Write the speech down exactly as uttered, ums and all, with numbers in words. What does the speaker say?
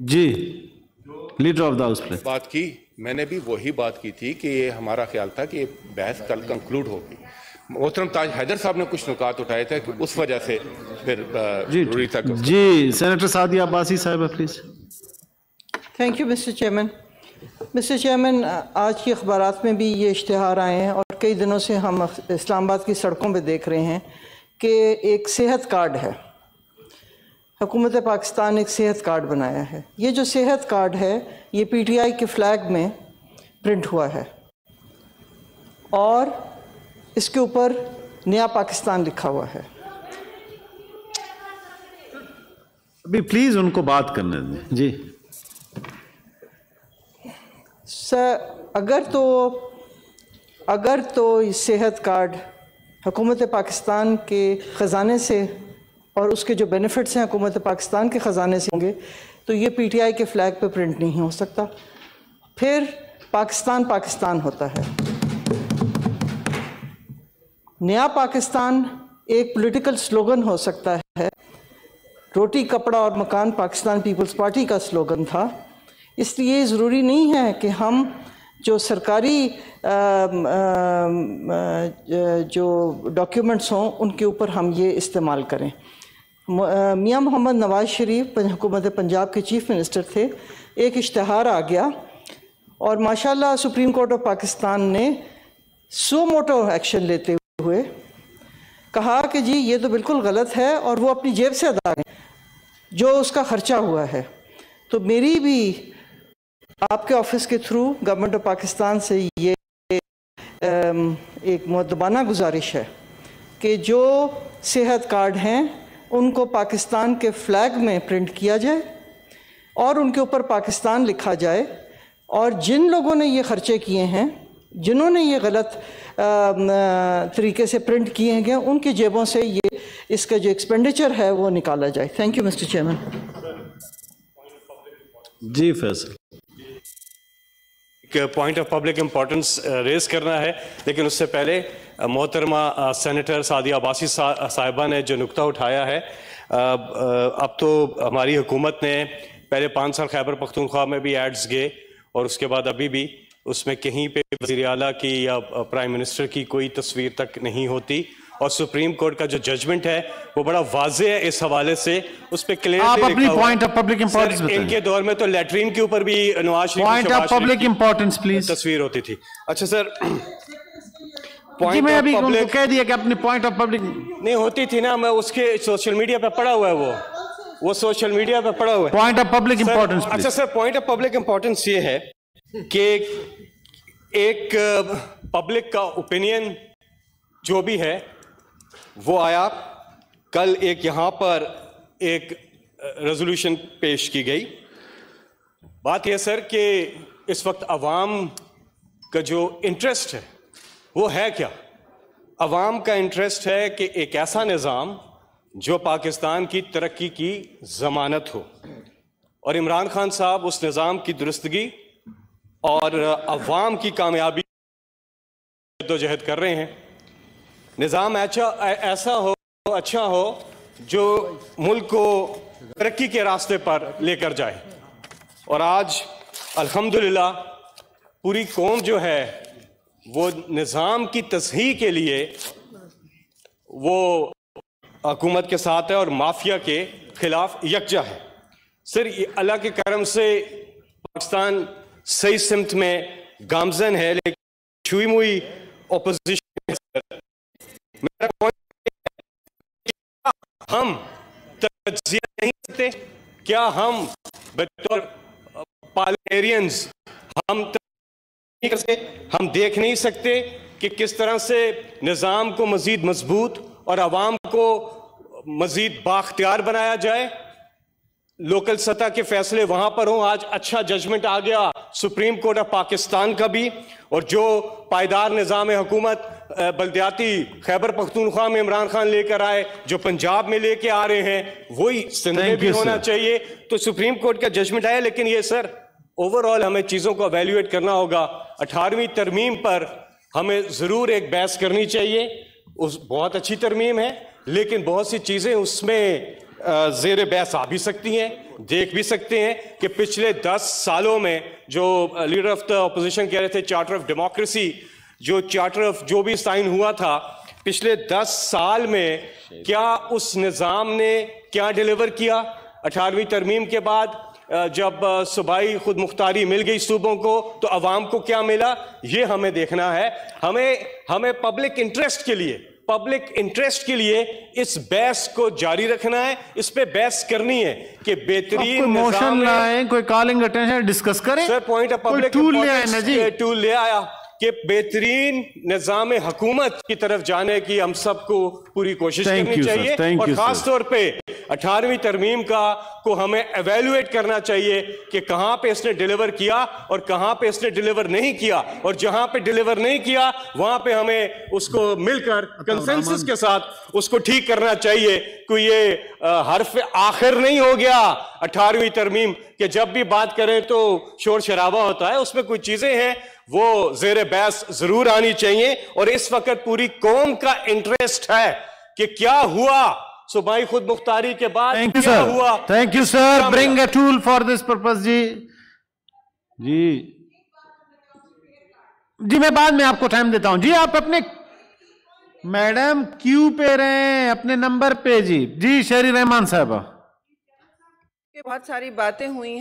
Ji leader of the house बात की, मैंने भी वही बात की थी कि ये हमारा ख्याल था कि ये बहस कल कंक्लूड होगी। मोहतरम ताज हैदर साहब ने कुछ नुकात उठाए थे कि उस वजह से फिर जी तक जी सेनेटर सादिया अब्बासी साहब please. Thank you mister chairman. Mister chairman, आज की अखबारात में भी ये इश्तहार आए हैं और कई दिनों से हम इस्लामाबाद की सड़कों पर देख रहे हैं कि एक सेहत कार्ड है, हुकूमत पाकिस्तान एक सेहत कार्ड बनाया है। ये जो सेहत कार्ड है ये पीटीआई के फ्लैग में प्रिंट हुआ है और इसके ऊपर नया पाकिस्तान लिखा हुआ है। अभी प्लीज़ उनको बात करने दें। जी सर, अगर तो अगर तो सेहत कार्ड हुकूमत पाकिस्तान के ख़जाने से और उसके जो बेनिफिट्स हैं हुकूमत पाकिस्तान के ख़जाने से होंगे तो ये पीटीआई के फ्लैग पे प्रिंट नहीं हो सकता, फिर पाकिस्तान पाकिस्तान होता है। नया पाकिस्तान एक पॉलिटिकल स्लोगन हो सकता है, रोटी कपड़ा और मकान पाकिस्तान पीपल्स पार्टी का स्लोगन था, इसलिए ज़रूरी नहीं है कि हम जो सरकारी आ, आ, जो डॉक्यूमेंट्स हों उनके ऊपर हम ये इस्तेमाल करें। मियां मोहम्मद नवाज शरीफ हुकूमत पंजाब के चीफ़ मिनिस्टर थे, एक इश्तहार आ गया और माशाल्लाह सुप्रीम कोर्ट ऑफ पाकिस्तान ने सो मोटो एक्शन लेते हुए कहा कि जी ये तो बिल्कुल गलत है और वो अपनी जेब से अदा करें जो उसका ख़र्चा हुआ है। तो मेरी भी आपके ऑफिस के थ्रू गवर्नमेंट ऑफ पाकिस्तान से ये एक मुद्दबाना गुजारिश है कि जो सेहत कार्ड हैं उनको पाकिस्तान के फ्लैग में प्रिंट किया जाए और उनके ऊपर पाकिस्तान लिखा जाए और जिन लोगों ने ये ख़र्चे किए हैं, जिन्होंने ये गलत तरीके से प्रिंट किए हैं उनकी जेबों से ये इसका जो एक्सपेंडिचर है वो निकाला जाए। Thank you mister chairman. जी Faisal, point of public importance raise करना है, लेकिन उससे पहले मोहतरमा सेनेटर सादिया अब्बासी साहिबा ने जो नुक्ता उठाया है, अब तो हमारी हुकूमत ने पहले पाँच साल खैबर पख्तूनख्वा में भी एड्स गए और उसके बाद अभी भी उसमें कहीं पे वज़ीर आला की या प्राइम मिनिस्टर की कोई तस्वीर तक नहीं होती और सुप्रीम कोर्ट का जो जजमेंट है वो बड़ा वाज़े है इस हवाले से, उस पे क्लियर। इनके दौर में तो लैट्रीन के ऊपर भी नवाज शरीफ तस्वीर होती थी। अच्छा सर, पॉइंट ऑफ कह दिया कि अपनी पॉइंट ऑफ पब्लिक नहीं होती थी ना, मैं उसके सोशल मीडिया पे पड़ा हुआ है, वो वो सोशल मीडिया पे पड़ा हुआ है पॉइंट ऑफ पब्लिक इंपॉर्टेंस। अच्छा sir, point of public importance ये है कि एक पब्लिक का ओपिनियन जो भी है वो आया, कल एक यहाँ पर एक रेजोल्यूशन पेश की गई। बात यह सर कि इस वक्त अवाम का जो इंटरेस्ट है वो है क्या? अवाम का इंटरेस्ट है कि एक ऐसा निज़ाम जो पाकिस्तान की तरक्की की ज़मानत हो और इमरान खान साहब उस निज़ाम की दुरुस्तगी और अवाम की कामयाबी जद्दोजहद कर रहे हैं। निज़ाम ऐसा ऐसा हो अच्छा हो जो मुल्क को तरक्की के रास्ते पर लेकर जाए और आज अल्हम्दुलिल्लाह पूरी कौम जो है वो निज़ाम की तस्हीह के लिए वो हुकूमत के साथ है और माफिया के खिलाफ यकजा है। सर अल्लाह के करम से पाकिस्तान सही सिमत में गामजन है, लेकिन छुई मुई अपोजिशन है। मेरा पॉइंट, हम तजिया नहीं करते क्या? हम बतौर पार्लियामेंटेरियंस हम नहीं करते, हम देख नहीं सकते कि किस तरह से निज़ाम को मज़ीद मजबूत और आवाम को मज़ीद बाख्तियार बनाया जाए, लोकल सतह के फैसले वहाँ पर हों। आज अच्छा जजमेंट आ गया सुप्रीम कोर्ट ऑफ पाकिस्तान का भी और जो पायदार निज़ाम हुकूमत बल्दियाती खैबर पख्तूनख्वा में इमरान खान लेकर आए, जो पंजाब में लेके आ रहे हैं, वही सिंध में भी होना चाहिए। तो सुप्रीम कोर्ट का जजमेंट आया, लेकिन ये सर ओवरऑल हमें चीज़ों को एवेल्यूएट करना होगा। अठारहवीं तरमीम पर हमें ज़रूर एक बहस करनी चाहिए, उस बहुत अच्छी तरमीम है, लेकिन बहुत सी चीज़ें उसमें जेर बहस आ भी सकती हैं, देख भी सकते हैं कि पिछले दस सालों में जो लीडर ऑफ द अपोजिशन कह रहे थे चार्टर ऑफ डेमोक्रेसी, जो चार्टर ऑफ जो भी साइन हुआ था पिछले दस साल में, क्या उस निज़ाम ने क्या डिलीवर किया? अठारहवीं तरमीम के बाद जब सूबाई खुद मुख्तारी मिल गई सूबों को, तो अवाम को क्या मिला, ये हमें देखना है। हमें हमें पब्लिक इंटरेस्ट के लिए पब्लिक इंटरेस्ट के लिए इस बहस को जारी रखना है, इस पे बहस करनी है कि बेहतरीन मोशन लाएं, कोई कॉलिंग अटेंशन डिस्कस करें। Sir point of public tool ले आया ना जी, टूल ले आया कि बेहतरीन निजाम हुकूमत की तरफ जाने की हम सबको पूरी कोशिश करनी चाहिए, और खास तौर पे अठारहवीं तरमीम का को हमें एवेल्युएट करना चाहिए कि कहाँ पे इसने डिलीवर किया और कहाँ पे इसने डिलीवर नहीं किया, और जहाँ पे डिलीवर नहीं किया वहाँ पे हमें उसको मिलकर कंसेंसस के साथ उसको ठीक करना चाहिए। कोई ये हर्फ आखिर नहीं हो गया अठारहवीं तरमीम के, जब भी बात करें तो शोर शराबा होता है, उसमें कुछ चीजें हैं वो जेर बहस जरूर आनी चाहिए। और इस वक्त पूरी कौम का इंटरेस्ट है कि क्या हुआ सूबाई खुद मुख्तारी के बाद, Thank क्या sir. हुआ। Thank you sir, bring a tool for this purpose. जी जी जी मैं बाद में आपको टाइम देता हूं जी, आप अपने मैडम क्यू पे रहें, अपने नंबर पे। जी जी शेरी रहमान साहब, बहुत सारी बातें हुई हैं।